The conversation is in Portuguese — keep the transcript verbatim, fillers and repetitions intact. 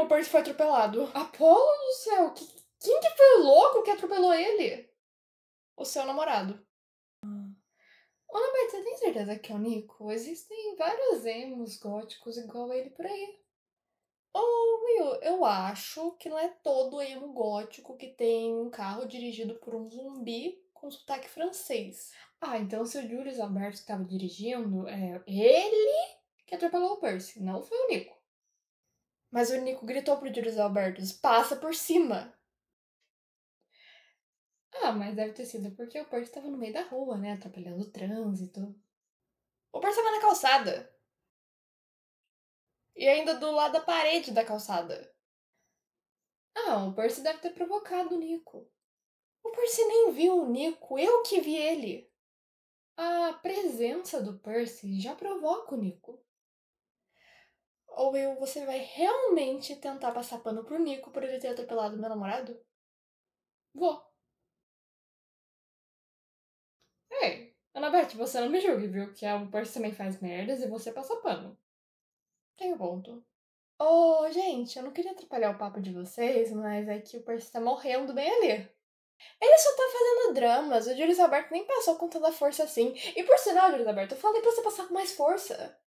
o Percy foi atropelado. Apolo do céu, que, quem que foi o louco que atropelou ele? O seu namorado. Ô, Nabet, você tem certeza que é o Nico? Existem vários emos góticos igual a ele por aí. Ô, Will, eu acho que não é todo emo gótico que tem um carro dirigido por um zumbi com sotaque francês. Ah, então se o Julius Alberto estava dirigindo, é ele que atropelou o Percy, não foi o Nico. Mas o Nico gritou pro Julius Alberto, passa por cima! Ah, mas deve ter sido porque o Percy estava no meio da rua, né? Atrapalhando o trânsito. O Percy estava na calçada. E ainda do lado da parede da calçada. Ah, o Percy deve ter provocado o Nico. O Percy nem viu o Nico, eu que vi ele. A presença do Percy já provoca o Nico. Ou eu, você vai realmente tentar passar pano pro Nico por ele ter atropelado meu namorado? Vou. Ei, Nabet, você não me julgue, viu? Que o Percy também faz merdas e você passa pano. Tem um ponto. Ô, oh, gente, eu não queria atrapalhar o papo de vocês, mas é que o Percy tá morrendo bem ali. Ele só tá fazendo dramas, o Julius Alberto nem passou com toda a força assim. E por sinal, Julius Alberto, eu falei pra você passar com mais força.